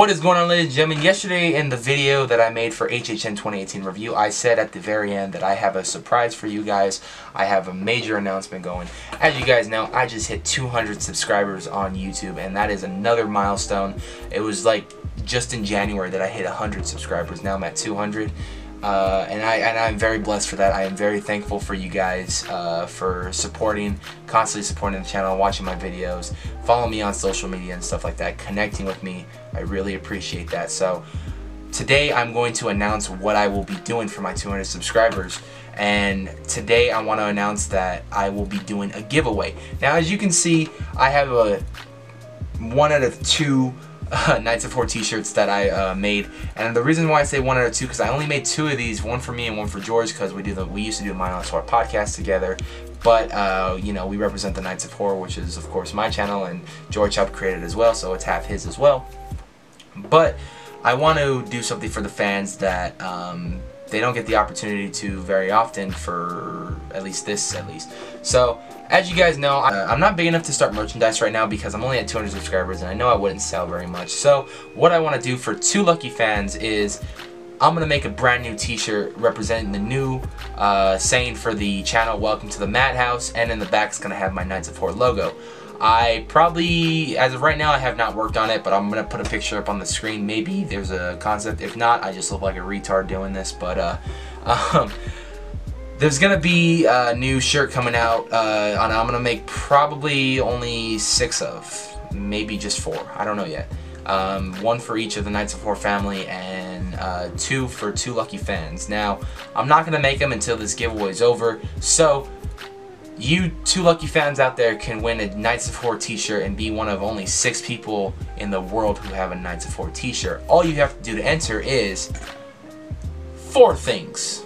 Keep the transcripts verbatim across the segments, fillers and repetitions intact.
What is going on, ladies and gentlemen? Yesterday in the video that I made for H H N twenty eighteen review, I said at the very end that I have a surprise for you guys. I have a major announcement going. As you guys know, I just hit two hundred subscribers on YouTube, and that is another milestone. It was like just in January that I hit one hundred subscribers. Now I'm at two hundred. Uh, and, I, and I'm very blessed for that. I am very thankful for you guys uh, for supporting, constantly supporting the channel, watching my videos, following me on social media and stuff like that, connecting with me. I really appreciate that. So today I'm going to announce what I will be doing for my two hundred subscribers. And today I want to announce that I will be doing a giveaway. Now, as you can see, I have a one out of two Uh, Knights of Horror t-shirts that I uh, made, and the reason why I say one out of two because I only made two of these, one for me and one for George, because we do the we used to do my Knights of Horror podcast together. But uh, you know, we represent the Knights of Horror, which is of course my channel, and George Hupp created as well, so it's half his as well. But I want to do something for the fans that um, they don't get the opportunity to very often, for at least this at least. So as you guys know, I, I'm not big enough to start merchandise right now because I'm only at two hundred subscribers and I know I wouldn't sell very much. So what I want to do for two lucky fans is I'm going to make a brand new t-shirt representing the new uh, saying for the channel, Welcome to the Madhouse, and in the back it's going to have my Knights of Horror logo. I probably, as of right now, I have not worked on it, but I'm going to put a picture up on the screen. Maybe there's a concept. If not, I just look like a retard doing this, but uh, um... there's going to be a new shirt coming out, uh, and I'm going to make probably only six of, maybe just four, I don't know yet. Um, one for each of the Knights of Horror family, and uh, two for two lucky fans. Now, I'm not going to make them until this giveaway is over, so you two lucky fans out there can win a Knights of Horror t-shirt and be one of only six people in the world who have a Knights of Horror t-shirt. All you have to do to enter is four things.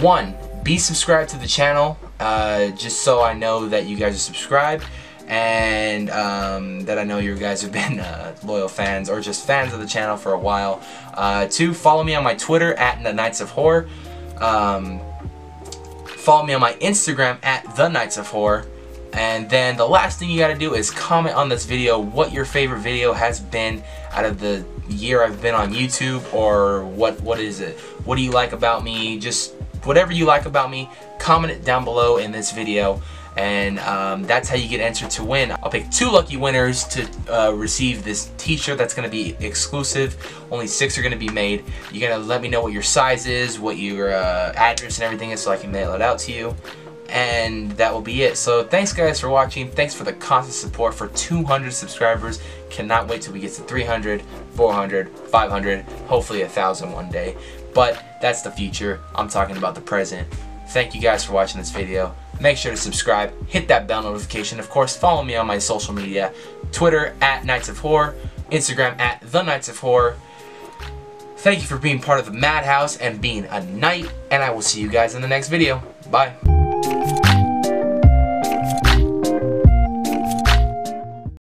One, be subscribed to the channel, uh, just so I know that you guys are subscribed, and um, that I know you guys have been uh, loyal fans or just fans of the channel for a while. Uh, two, follow me on my Twitter at The Nights of Horror. Um, follow me on my Instagram at The Nights of Horror. And then the last thing you gotta do is comment on this video what your favorite video has been out of the year I've been on YouTube, or what what is it? What do you like about me? Just whatever you like about me, comment it down below in this video, and um, that's how you get entered to win. I'll pick two lucky winners to uh, receive this t-shirt that's going to be exclusive. Only six are going to be made. You're going to let me know what your size is, what your uh, address and everything is, so I can mail it out to you. And that will be it. So thanks guys for watching. Thanks for the constant support for two hundred subscribers. Cannot wait till we get to three hundred, four hundred, five hundred, hopefully one thousand one day. But that's the future. I'm talking about the present. Thank you guys for watching this video. Make sure to subscribe, hit that bell notification. Of course, follow me on my social media. Twitter at Knights of Horror, Instagram at The Knights of Horror. Thank you for being part of the Madhouse and being a knight, and I will see you guys in the next video. Bye.